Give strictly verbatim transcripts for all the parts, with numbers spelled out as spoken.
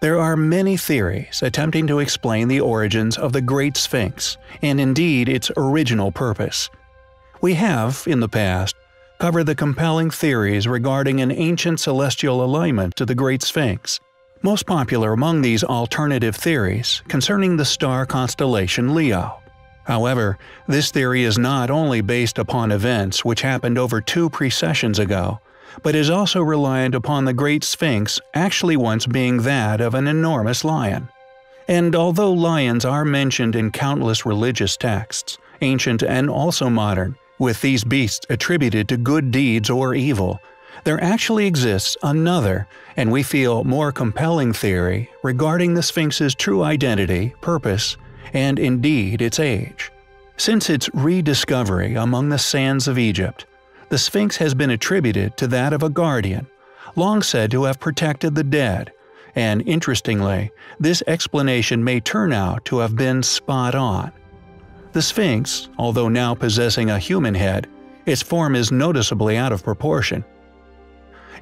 There are many theories attempting to explain the origins of the Great Sphinx, and indeed its original purpose. We have, in the past, covered the compelling theories regarding an ancient celestial alignment to the Great Sphinx, most popular among these alternative theories concerning the star constellation Leo. However, this theory is not only based upon events which happened over two precessions ago, but is also reliant upon the Great Sphinx actually once being that of an enormous lion. And although lions are mentioned in countless religious texts, ancient and also modern, with these beasts attributed to good deeds or evil, there actually exists another, and we feel more compelling theory regarding the Sphinx's true identity, purpose, and indeed its age. Since its rediscovery among the sands of Egypt, the Sphinx has been attributed to that of a guardian, long said to have protected the dead, and interestingly, this explanation may turn out to have been spot on. The Sphinx, although now possessing a human head, its form is noticeably out of proportion,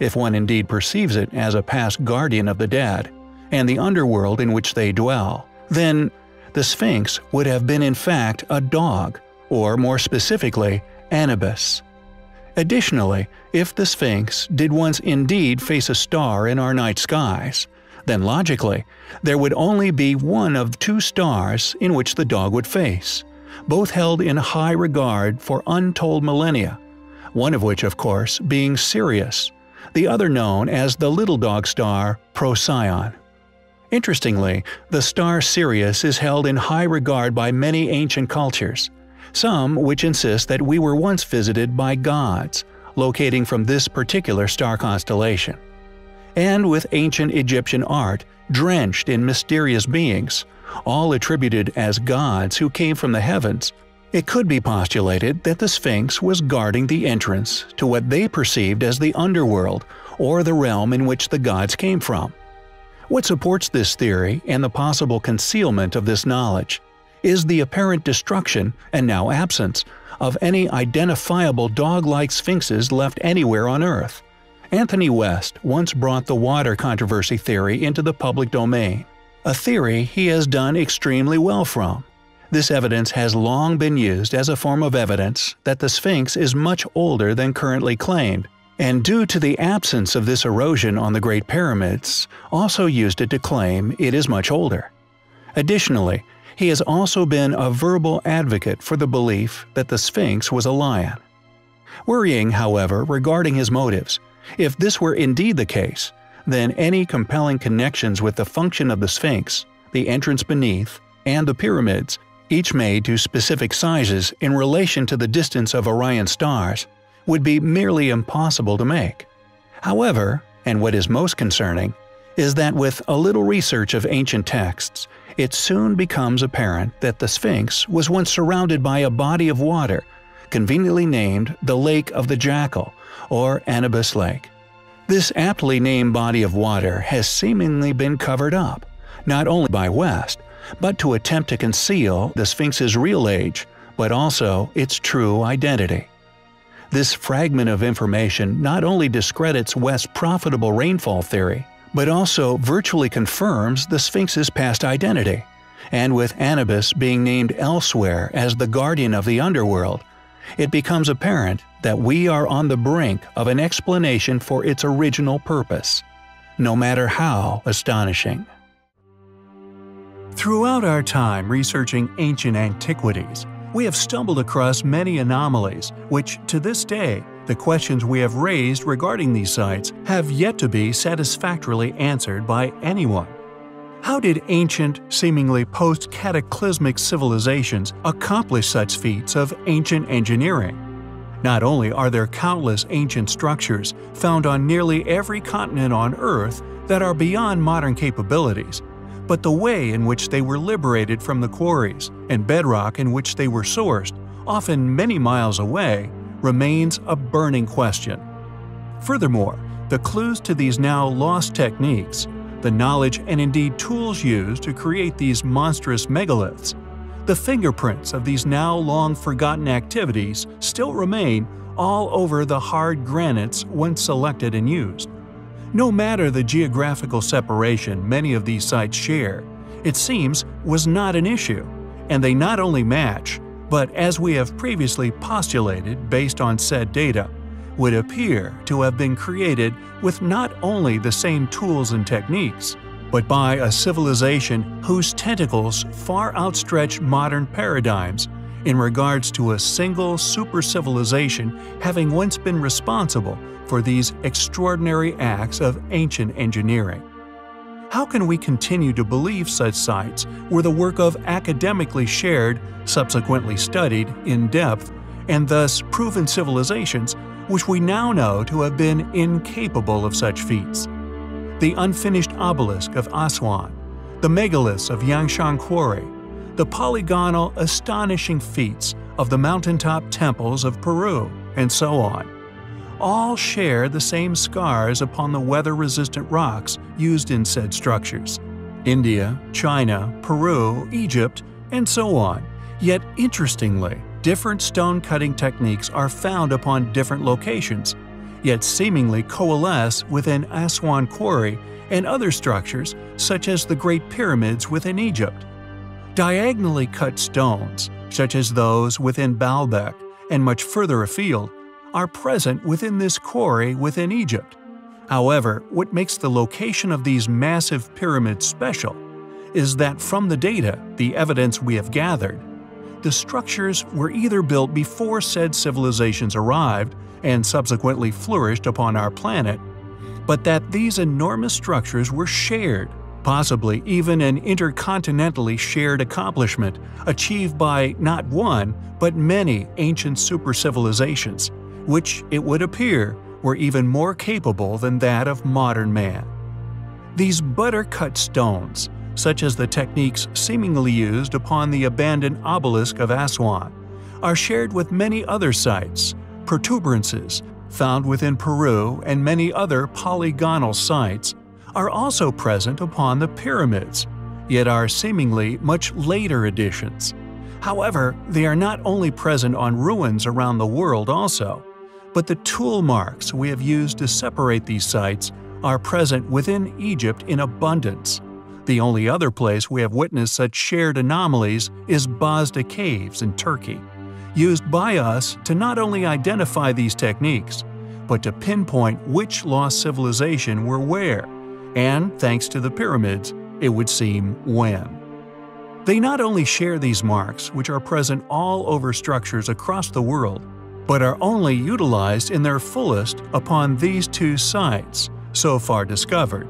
if one indeed perceives it as a past guardian of the dead, and the underworld in which they dwell. Then, the Sphinx would have been in fact a dog, or more specifically, Anubis. Additionally, if the Sphinx did once indeed face a star in our night skies, then logically, there would only be one of two stars in which the dog would face, both held in high regard for untold millennia, one of which, of course, being Sirius, the other known as the little dog star Procyon. Interestingly, the star Sirius is held in high regard by many ancient cultures, some which insist that we were once visited by gods, locating from this particular star constellation. And with ancient Egyptian art drenched in mysterious beings, all attributed as gods who came from the heavens, it could be postulated that the Sphinx was guarding the entrance to what they perceived as the underworld or the realm in which the gods came from. What supports this theory and the possible concealment of this knowledge is the apparent destruction, and now absence, of any identifiable dog-like sphinxes left anywhere on Earth. Anthony West once brought the water controversy theory into the public domain, a theory he has done extremely well from. This evidence has long been used as a form of evidence that the Sphinx is much older than currently claimed, and due to the absence of this erosion on the Great Pyramids, also used it to claim it is much older. Additionally, he has also been a verbal advocate for the belief that the Sphinx was a lion. Worrying, however, regarding his motives, if this were indeed the case, then any compelling connections with the function of the Sphinx, the entrance beneath, and the pyramids, each made to specific sizes in relation to the distance of Orion's stars, would be merely impossible to make. However, and what is most concerning, is that with a little research of ancient texts, it soon becomes apparent that the Sphinx was once surrounded by a body of water, conveniently named the Lake of the Jackal, or Anubis Lake. This aptly named body of water has seemingly been covered up, not only by West, but to attempt to conceal the Sphinx's real age, but also its true identity. This fragment of information not only discredits West's profitable rainfall theory, but also virtually confirms the Sphinx's past identity, and with Anubis being named elsewhere as the guardian of the underworld, it becomes apparent that we are on the brink of an explanation for its original purpose, no matter how astonishing. Throughout our time researching ancient antiquities, we have stumbled across many anomalies which, to this day, the questions we have raised regarding these sites have yet to be satisfactorily answered by anyone. How did ancient, seemingly post-cataclysmic civilizations accomplish such feats of ancient engineering? Not only are there countless ancient structures found on nearly every continent on Earth that are beyond modern capabilities, but the way in which they were liberated from the quarries and bedrock in which they were sourced, often many miles away, remains a burning question. Furthermore, the clues to these now lost techniques, the knowledge and indeed tools used to create these monstrous megaliths, the fingerprints of these now long forgotten activities still remain all over the hard granites once selected and used. No matter the geographical separation many of these sites share, it seems was not an issue, and they not only match, but as we have previously postulated based on said data, would appear to have been created with not only the same tools and techniques, but by a civilization whose tentacles far outstretch modern paradigms in regards to a single super-civilization having once been responsible for these extraordinary acts of ancient engineering. How can we continue to believe such sites were the work of academically shared, subsequently studied, in depth, and thus proven civilizations which we now know to have been incapable of such feats? The unfinished obelisk of Aswan, the megaliths of Yangshan Quarry, the polygonal astonishing feats of the mountaintop temples of Peru, and so on, all share the same scars upon the weather-resistant rocks used in said structures. India, China, Peru, Egypt, and so on. Yet interestingly, different stone-cutting techniques are found upon different locations, yet seemingly coalesce within Aswan Quarry and other structures such as the Great Pyramids within Egypt. Diagonally cut stones, such as those within Baalbek and much further afield, are present within this quarry within Egypt. However, what makes the location of these massive pyramids special is that from the data, the evidence we have gathered, the structures were either built before said civilizations arrived and subsequently flourished upon our planet, but that these enormous structures were shared, possibly even an intercontinentally shared accomplishment achieved by not one but many ancient super-civilizations, which, it would appear, were even more capable than that of modern man. These butter-cut stones, such as the techniques seemingly used upon the abandoned obelisk of Aswan, are shared with many other sites, protuberances found within Peru and many other polygonal sites are also present upon the pyramids, yet are seemingly much later additions. However, they are not only present on ruins around the world also, but the tool marks we have used to separate these sites are present within Egypt in abundance. The only other place we have witnessed such shared anomalies is Bazda Caves in Turkey, used by us to not only identify these techniques, but to pinpoint which lost civilization were where, and, thanks to the pyramids, it would seem when. They not only share these marks, which are present all over structures across the world, but are only utilized in their fullest upon these two sites, so far discovered,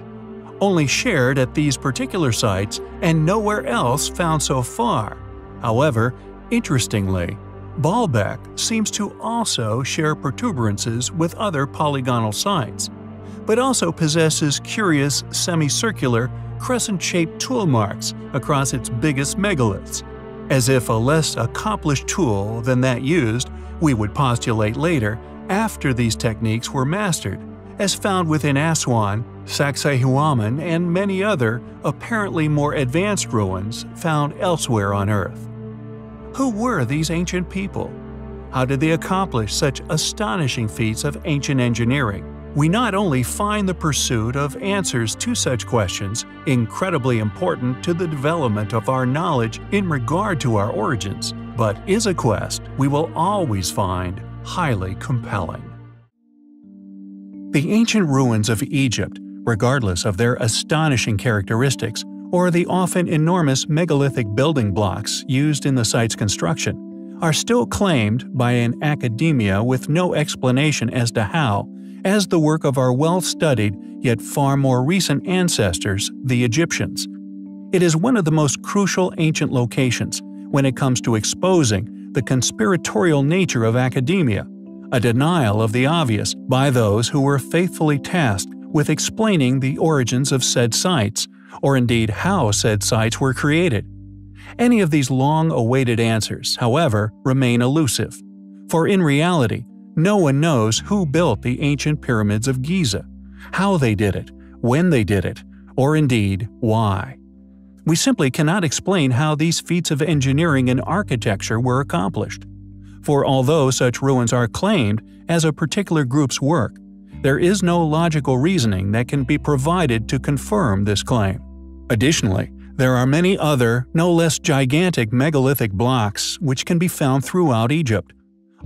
only shared at these particular sites and nowhere else found so far. However, interestingly, Baalbek seems to also share protuberances with other polygonal sites, but also possesses curious semicircular, crescent-shaped tool marks across its biggest megaliths, as if a less accomplished tool than that used, we would postulate later, after these techniques were mastered, as found within Aswan, Sacsayhuaman, and many other, apparently more advanced ruins found elsewhere on Earth. Who were these ancient people? How did they accomplish such astonishing feats of ancient engineering? We not only find the pursuit of answers to such questions incredibly important to the development of our knowledge in regard to our origins, but is a quest we will always find highly compelling. The ancient ruins of Egypt, regardless of their astonishing characteristics or the often enormous megalithic building blocks used in the site's construction, are still claimed by an academia with no explanation as to how, as the work of our well-studied yet far more recent ancestors, the Egyptians. It is one of the most crucial ancient locations when it comes to exposing the conspiratorial nature of academia, a denial of the obvious by those who were faithfully tasked with explaining the origins of said sites, or indeed how said sites were created. Any of these long-awaited answers, however, remain elusive, for in reality, no one knows who built the ancient pyramids of Giza, how they did it, when they did it, or indeed why. We simply cannot explain how these feats of engineering and architecture were accomplished. For although such ruins are claimed as a particular group's work, there is no logical reasoning that can be provided to confirm this claim. Additionally, there are many other, no less gigantic megalithic blocks which can be found throughout Egypt,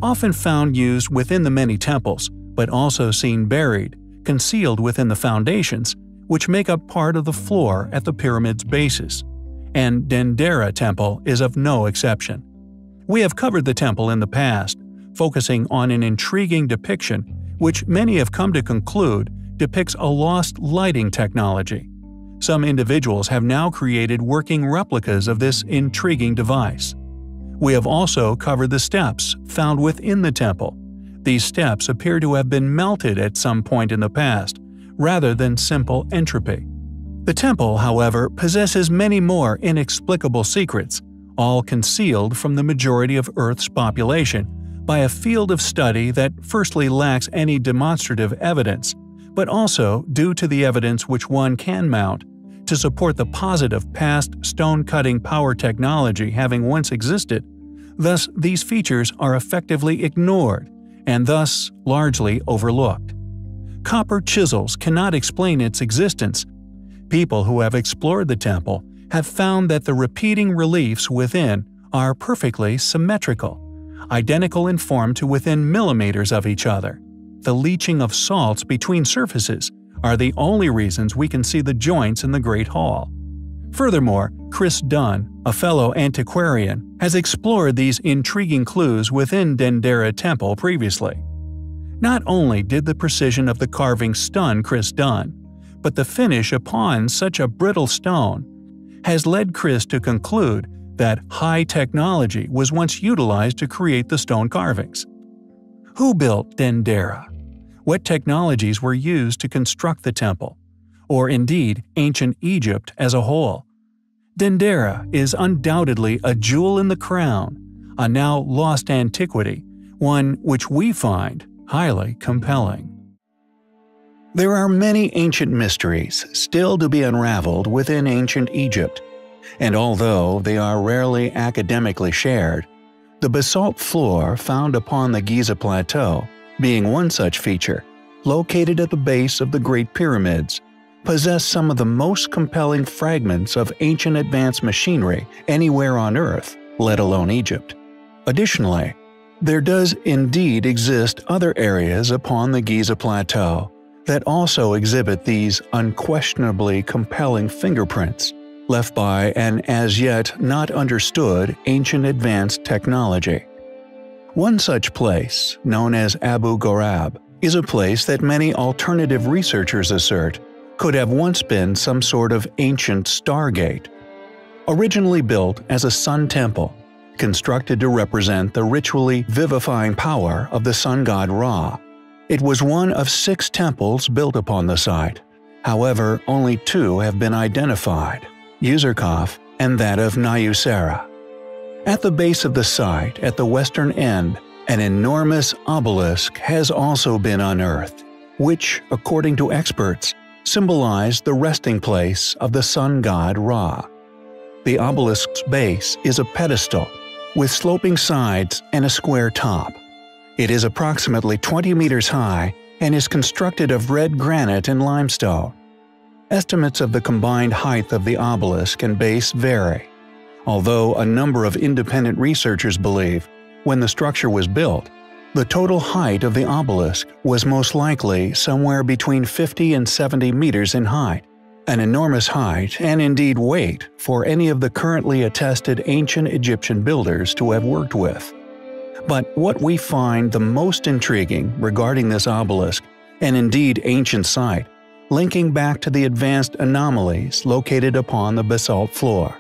often found used within the many temples, but also seen buried, concealed within the foundations, which make up part of the floor at the pyramid's bases. And Dendera Temple is of no exception. We have covered the temple in the past, focusing on an intriguing depiction which many have come to conclude depicts a lost lighting technology. Some individuals have now created working replicas of this intriguing device. We have also covered the steps found within the temple. These steps appear to have been melted at some point in the past, rather than simple entropy. The temple, however, possesses many more inexplicable secrets, all concealed from the majority of Earth's population by a field of study that firstly lacks any demonstrative evidence, but also due to the evidence which one can mount to support the positive past stone-cutting power technology having once existed. Thus, these features are effectively ignored and thus largely overlooked. Copper chisels cannot explain its existence. People who have explored the temple have found that the repeating reliefs within are perfectly symmetrical, identical in form to within millimeters of each other. The leaching of salts between surfaces are the only reasons we can see the joints in the Great Hall. Furthermore, Chris Dunn, a fellow antiquarian, has explored these intriguing clues within Dendera Temple previously. Not only did the precision of the carving stun Chris Dunn, but the finish upon such a brittle stone has led Chris to conclude that high technology was once utilized to create the stone carvings. Who built Dendera? What technologies were used to construct the temple? Or indeed, ancient Egypt as a whole? Dendera is undoubtedly a jewel in the crown, a now lost antiquity, one which we find highly compelling. There are many ancient mysteries still to be unraveled within ancient Egypt, and although they are rarely academically shared, the basalt floor found upon the Giza Plateau, being one such feature, located at the base of the Great Pyramids, possess some of the most compelling fragments of ancient advanced machinery anywhere on Earth, let alone Egypt. Additionally, there does indeed exist other areas upon the Giza Plateau that also exhibit these unquestionably compelling fingerprints left by an as-yet not understood ancient advanced technology. One such place, known as Abu Gorab, is a place that many alternative researchers assert could have once been some sort of ancient stargate. Originally built as a sun temple, constructed to represent the ritually vivifying power of the sun god Ra, it was one of six temples built upon the site. However, only two have been identified, Userkaf and that of Nyuserre. At the base of the site, at the western end, an enormous obelisk has also been unearthed, which, according to experts, symbolized the resting place of the sun god Ra. The obelisk's base is a pedestal, with sloping sides and a square top. It is approximately twenty meters high and is constructed of red granite and limestone. Estimates of the combined height of the obelisk and base vary, although a number of independent researchers believe, when the structure was built, the total height of the obelisk was most likely somewhere between fifty and seventy meters in height, an enormous height and indeed weight for any of the currently attested ancient Egyptian builders to have worked with. But what we find the most intriguing regarding this obelisk, and indeed ancient site, linking back to the advanced anomalies located upon the basalt floor,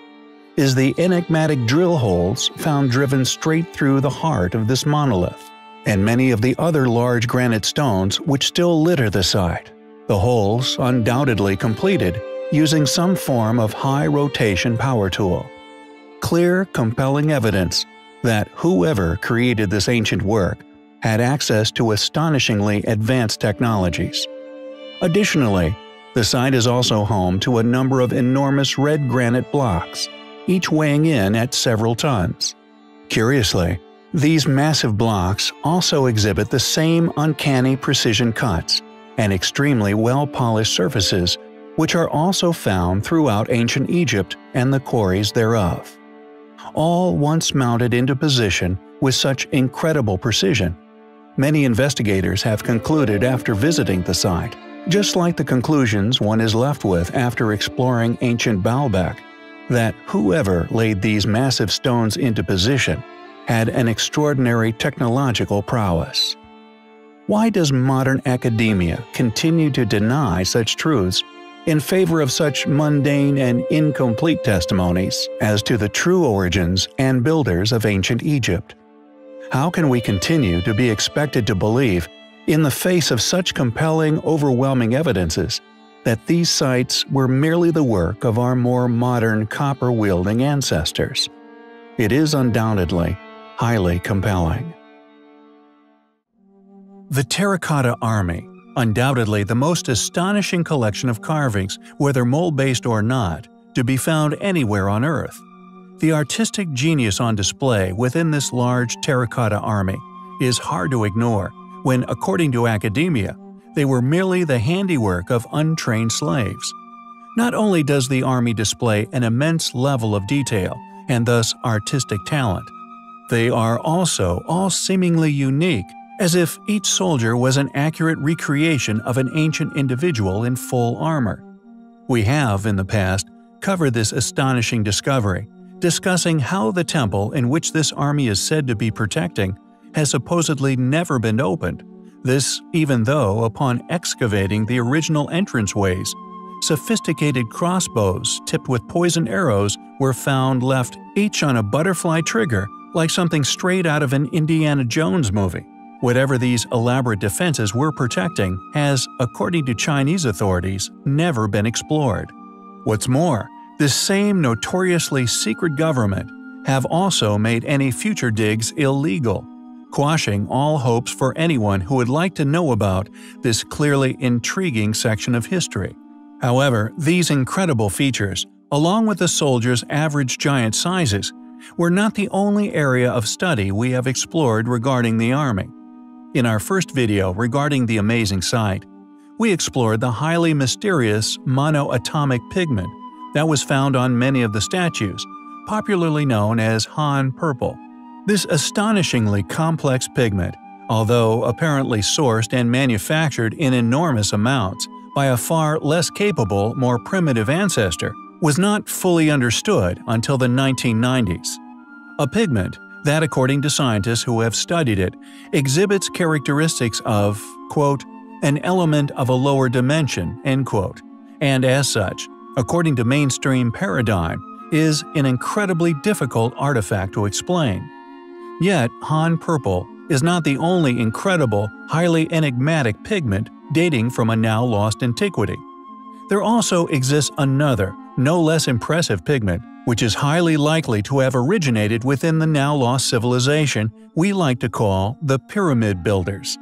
is the enigmatic drill holes found driven straight through the heart of this monolith, and many of the other large granite stones which still litter the site, the holes undoubtedly completed using some form of high rotation power tool. Clear, compelling evidence that whoever created this ancient work had access to astonishingly advanced technologies. Additionally, the site is also home to a number of enormous red granite blocks, each weighing in at several tons. Curiously, these massive blocks also exhibit the same uncanny precision cuts, and extremely well-polished surfaces, which are also found throughout ancient Egypt and the quarries thereof. All once mounted into position with such incredible precision. Many investigators have concluded after visiting the site, just like the conclusions one is left with after exploring ancient Baalbek, that whoever laid these massive stones into position had an extraordinary technological prowess. Why does modern academia continue to deny such truths in favor of such mundane and incomplete testimonies as to the true origins and builders of ancient Egypt? How can we continue to be expected to believe, in the face of such compelling, overwhelming evidences, that these sites were merely the work of our more modern copper-wielding ancestors? It is undoubtedly highly compelling. The Terracotta Army, undoubtedly the most astonishing collection of carvings, whether mole-based or not, to be found anywhere on Earth. The artistic genius on display within this large terracotta army is hard to ignore when, according to academia, they were merely the handiwork of untrained slaves. Not only does the army display an immense level of detail and thus artistic talent, they are also all seemingly unique, as if each soldier was an accurate recreation of an ancient individual in full armor. We have, in the past, covered this astonishing discovery, discussing how the temple in which this army is said to be protecting has supposedly never been opened, this even though, upon excavating the original entranceways, sophisticated crossbows tipped with poison arrows were found left each on a butterfly trigger, like something straight out of an Indiana Jones movie. Whatever these elaborate defenses were protecting has, according to Chinese authorities, never been explored. What's more, this same notoriously secret government have also made any future digs illegal, quashing all hopes for anyone who would like to know about this clearly intriguing section of history. However, these incredible features, along with the soldiers' average giant sizes, were not the only area of study we have explored regarding the army. In our first video regarding the amazing site, we explored the highly mysterious monoatomic pigment that was found on many of the statues, popularly known as Han purple. This astonishingly complex pigment, although apparently sourced and manufactured in enormous amounts by a far less capable, more primitive ancestor, was not fully understood until the nineteen nineties. A pigment that, according to scientists who have studied it, exhibits characteristics of, quote, an element of a lower dimension, end quote, and as such, according to mainstream paradigm, is an incredibly difficult artifact to explain. Yet, Han purple is not the only incredible, highly enigmatic pigment dating from a now-lost antiquity. There also exists another, no less impressive pigment, which is highly likely to have originated within the now-lost civilization we like to call the Pyramid Builders.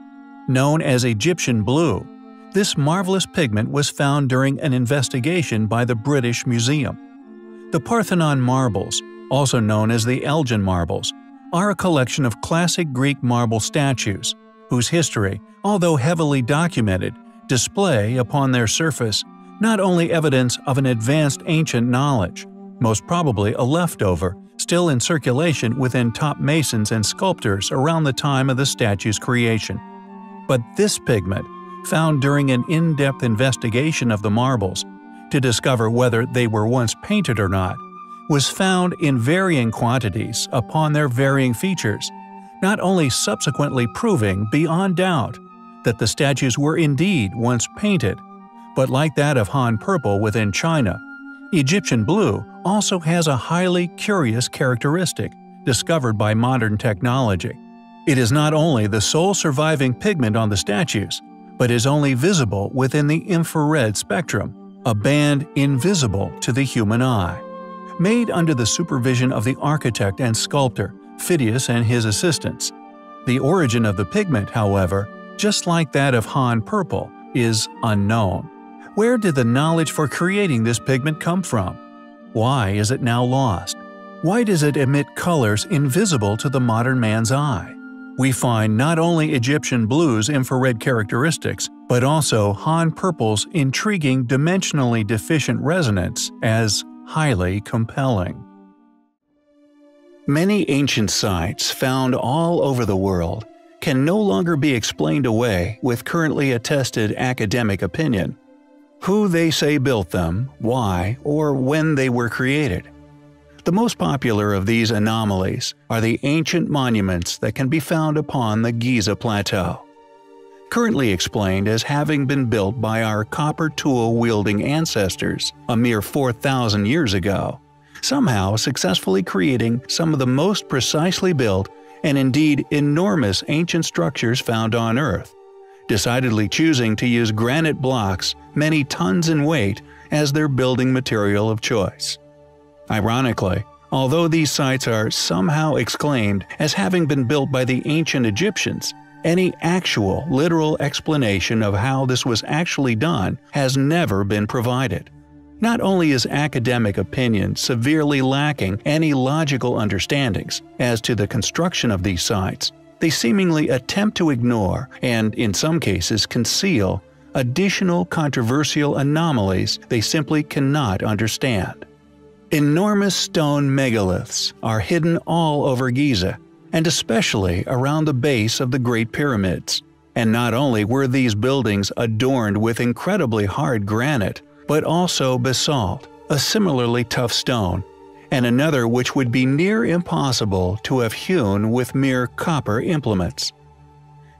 Known as Egyptian blue, this marvelous pigment was found during an investigation by the British Museum. The Parthenon marbles, also known as the Elgin marbles, are a collection of classic Greek marble statues, whose history, although heavily documented, display upon their surface not only evidence of an advanced ancient knowledge, most probably a leftover, still in circulation within top masons and sculptors around the time of the statue's creation. But this pigment, found during an in-depth investigation of the marbles, to discover whether they were once painted or not, was found in varying quantities upon their varying features, not only subsequently proving beyond doubt that the statues were indeed once painted, but like that of Han purple within China, Egyptian blue also has a highly curious characteristic discovered by modern technology. It is not only the sole surviving pigment on the statues, but is only visible within the infrared spectrum, a band invisible to the human eye. Made under the supervision of the architect and sculptor, Phidias and his assistants. The origin of the pigment, however, just like that of Han purple, is unknown. Where did the knowledge for creating this pigment come from? Why is it now lost? Why does it emit colors invisible to the modern man's eye? we find not only Egyptian blue's infrared characteristics, but also Han purple's intriguing dimensionally deficient resonance as highly compelling. Many ancient sites found all over the world can no longer be explained away with currently attested academic opinion. Who they say built them, why, or when they were created. The most popular of these anomalies are the ancient monuments that can be found upon the Giza Plateau. Currently explained as having been built by our copper tool-wielding ancestors a mere four thousand years ago, somehow successfully creating some of the most precisely built and indeed enormous ancient structures found on Earth, decidedly choosing to use granite blocks many tons in weight as their building material of choice. Ironically, although these sites are somehow exclaimed as having been built by the ancient Egyptians, any actual, literal explanation of how this was actually done has never been provided. Not only is academic opinion severely lacking any logical understandings as to the construction of these sites, they seemingly attempt to ignore and, in some cases, conceal additional controversial anomalies they simply cannot understand. Enormous stone megaliths are hidden all over Giza, and especially around the base of the Great Pyramids. And not only were these buildings adorned with incredibly hard granite, but also basalt, a similarly tough stone, and another which would be near impossible to have hewn with mere copper implements.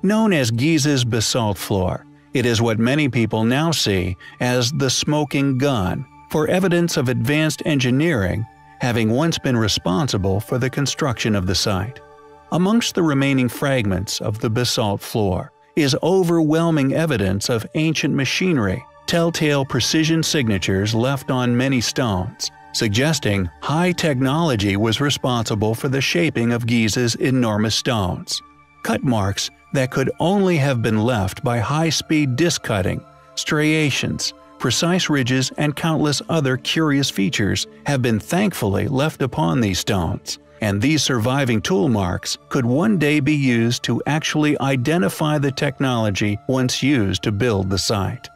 Known as Giza's basalt floor, it is what many people now see as the smoking gun for evidence of advanced engineering having once been responsible for the construction of the site. Amongst the remaining fragments of the basalt floor is overwhelming evidence of ancient machinery, telltale precision signatures left on many stones, suggesting high technology was responsible for the shaping of Giza's enormous stones. Cut marks that could only have been left by high-speed disc cutting, striations, precise ridges, and countless other curious features have been thankfully left upon these stones, and these surviving tool marks could one day be used to actually identify the technology once used to build the site.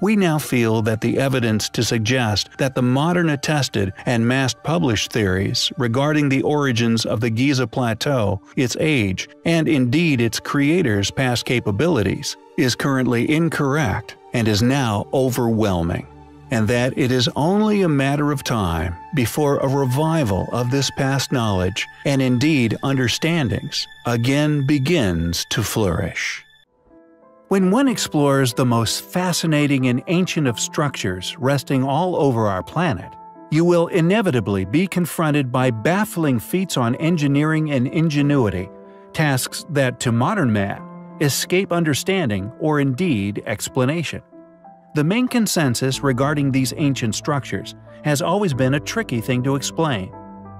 We now feel that the evidence to suggest that the modern attested and mass-published theories regarding the origins of the Giza Plateau, its age, and indeed its creators' past capabilities, is currently incorrect and is now overwhelming, and that it is only a matter of time before a revival of this past knowledge and indeed understandings again begins to flourish. When one explores the most fascinating and ancient of structures resting all over our planet, you will inevitably be confronted by baffling feats on engineering and ingenuity, tasks that, to modern man, escape understanding or indeed explanation. The main consensus regarding these ancient structures has always been a tricky thing to explain.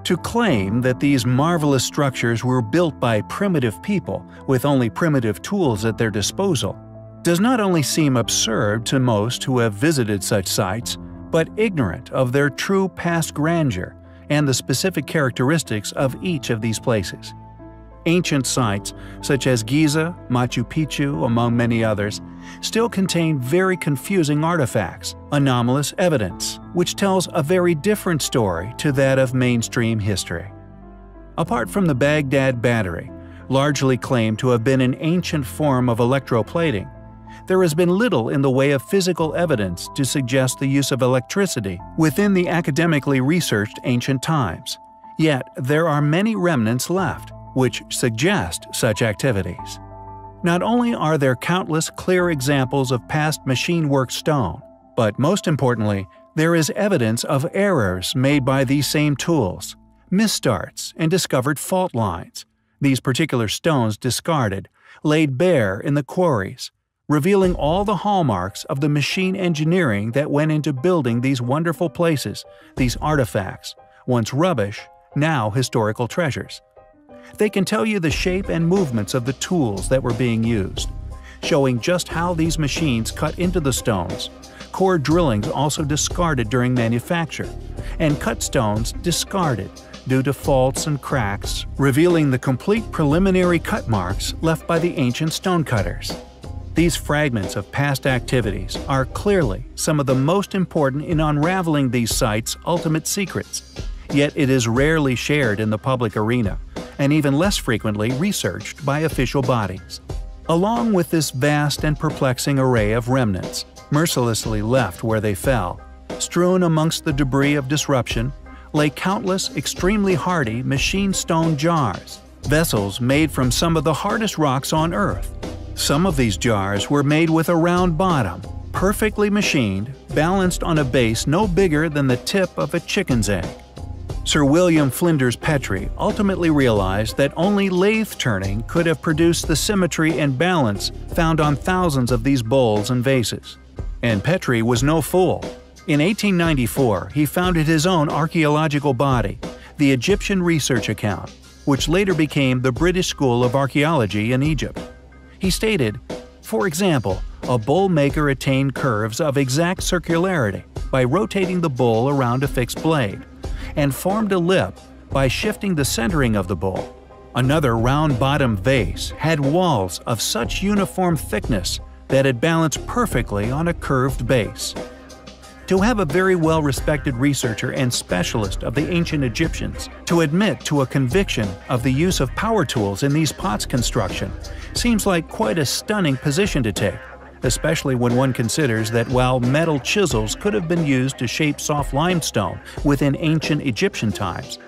To claim that these marvelous structures were built by primitive people with only primitive tools at their disposal does not only seem absurd to most who have visited such sites, but ignorant of their true past grandeur and the specific characteristics of each of these places. Ancient sites such as Giza, Machu Picchu, among many others, still contain very confusing artifacts, anomalous evidence, which tells a very different story to that of mainstream history. Apart from the Baghdad Battery, largely claimed to have been an ancient form of electroplating, there has been little in the way of physical evidence to suggest the use of electricity within the academically researched ancient times. Yet, there are many remnants left, which suggest such activities. Not only are there countless clear examples of past machine-work stone, but most importantly, there is evidence of errors made by these same tools, misstarts, and discovered fault lines, these particular stones discarded, laid bare in the quarries, revealing all the hallmarks of the machine engineering that went into building these wonderful places, these artifacts, once rubbish, now historical treasures. They can tell you the shape and movements of the tools that were being used, showing just how these machines cut into the stones, core drillings also discarded during manufacture, and cut stones discarded, due to faults and cracks, revealing the complete preliminary cut marks left by the ancient stonecutters. These fragments of past activities are clearly some of the most important in unraveling these sites' ultimate secrets, yet it is rarely shared in the public arena, and even less frequently researched by official bodies. Along with this vast and perplexing array of remnants, mercilessly left where they fell, strewn amongst the debris of disruption, lay countless extremely hardy machine stone jars, vessels made from some of the hardest rocks on Earth. Some of these jars were made with a round bottom, perfectly machined, balanced on a base no bigger than the tip of a chicken's egg. Sir William Flinders Petrie ultimately realized that only lathe turning could have produced the symmetry and balance found on thousands of these bowls and vases. And Petrie was no fool. In eighteen ninety-four, he founded his own archaeological body, the Egyptian Research Account, which later became the British School of Archaeology in Egypt. He stated, for example, a bowl maker attained curves of exact circularity by rotating the bowl around a fixed blade, and formed a lip by shifting the centering of the bowl. Another round-bottom vase had walls of such uniform thickness that it balanced perfectly on a curved base. To have a very well-respected researcher and specialist of the ancient Egyptians to admit to a conviction of the use of power tools in these pots construction seems like quite a stunning position to take, especially when one considers that while metal chisels could have been used to shape soft limestone within ancient Egyptian times,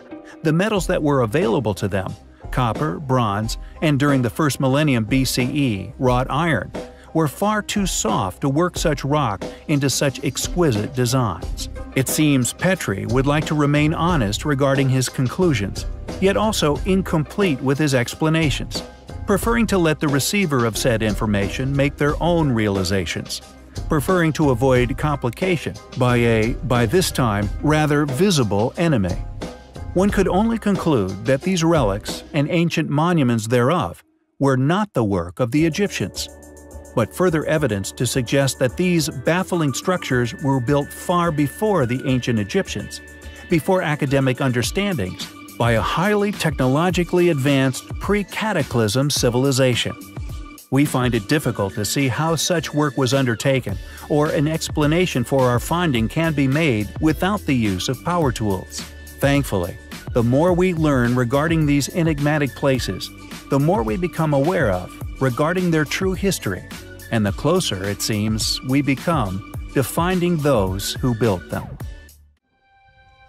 the metals that were available to them – copper, bronze, and during the first millennium B C E, wrought iron – were far too soft to work such rock into such exquisite designs. It seems Petrie would like to remain honest regarding his conclusions, yet also incomplete with his explanations, preferring to let the receiver of said information make their own realizations, preferring to avoid complication by a, by this time, rather visible enemy. One could only conclude that these relics and ancient monuments thereof were not the work of the Egyptians, but further evidence to suggest that these baffling structures were built far before the ancient Egyptians, before academic understandings, by a highly technologically advanced pre-cataclysm civilization. We find it difficult to see how such work was undertaken, or an explanation for our finding can be made without the use of power tools. Thankfully, the more we learn regarding these enigmatic places, the more we become aware of regarding their true history, and the closer, it seems, we become to finding those who built them.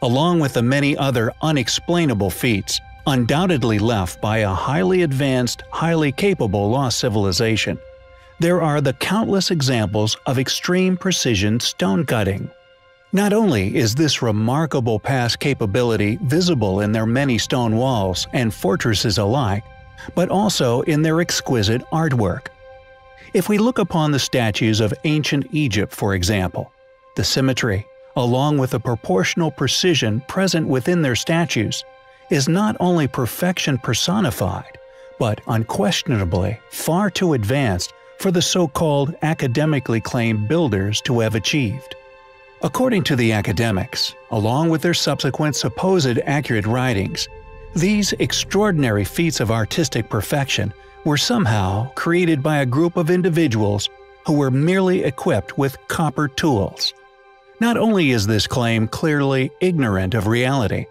Along with the many other unexplainable feats, undoubtedly left by a highly advanced, highly capable lost civilization, there are the countless examples of extreme precision stone cutting. Not only is this remarkable past capability visible in their many stone walls and fortresses alike, but also in their exquisite artwork. If we look upon the statues of ancient Egypt, for example, the symmetry, along with the proportional precision present within their statues, is not only perfection personified, but unquestionably far too advanced for the so-called academically claimed builders to have achieved. According to the academics, along with their subsequent supposed accurate writings, these extraordinary feats of artistic perfection were somehow created by a group of individuals who were merely equipped with copper tools. Not only is this claim clearly ignorant of reality,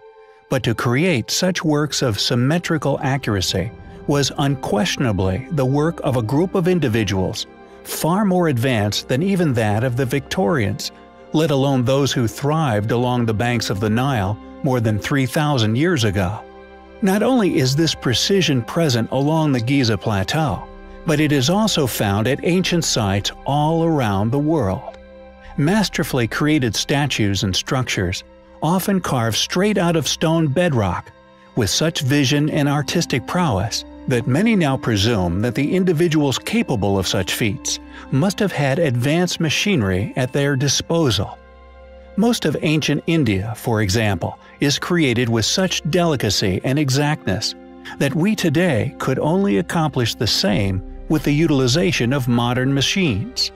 but to create such works of symmetrical accuracy was unquestionably the work of a group of individuals far more advanced than even that of the Victorians, let alone those who thrived along the banks of the Nile more than three thousand years ago. Not only is this precision present along the Giza Plateau, but it is also found at ancient sites all around the world. Masterfully created statues and structures, often carved straight out of stone bedrock, with such vision and artistic prowess that many now presume that the individuals capable of such feats must have had advanced machinery at their disposal. Most of ancient India, for example, is created with such delicacy and exactness that we today could only accomplish the same with the utilization of modern machines.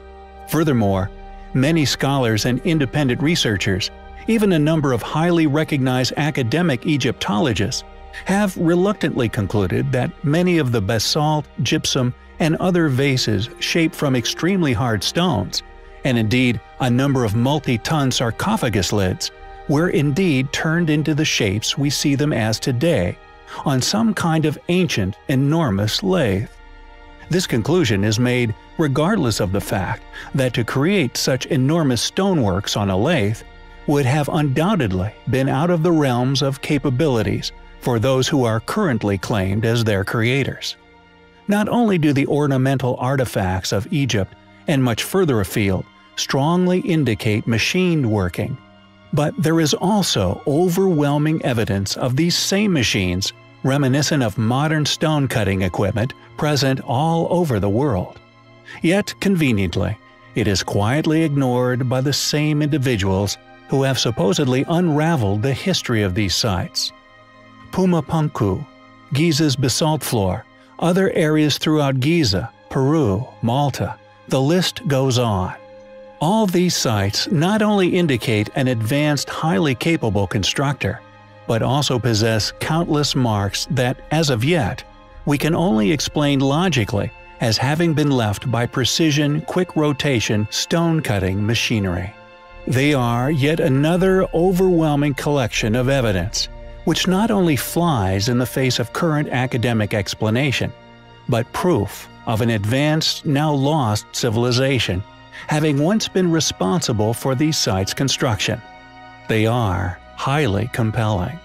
Furthermore, many scholars and independent researchers, even a number of highly recognized academic Egyptologists, have reluctantly concluded that many of the basalt, gypsum, and other vases shaped from extremely hard stones, and indeed a number of multi-ton sarcophagus lids, were indeed turned into the shapes we see them as today, on some kind of ancient, enormous lathe. This conclusion is made regardless of the fact that to create such enormous stoneworks on a lathe would have undoubtedly been out of the realms of capabilities for those who are currently claimed as their creators. Not only do the ornamental artifacts of Egypt and much further afield strongly indicate machine working, but there is also overwhelming evidence of these same machines reminiscent of modern stone-cutting equipment present all over the world. Yet, conveniently, it is quietly ignored by the same individuals who have supposedly unraveled the history of these sites. Pumapunku, Giza's basalt floor, other areas throughout Giza, Peru, Malta, the list goes on. All these sites not only indicate an advanced, highly capable constructor, but also possess countless marks that, as of yet, we can only explain logically as having been left by precision, quick-rotation, stone-cutting machinery. They are yet another overwhelming collection of evidence, which not only flies in the face of current academic explanation, but proof of an advanced, now lost civilization, having once been responsible for these sites' construction. They are highly compelling.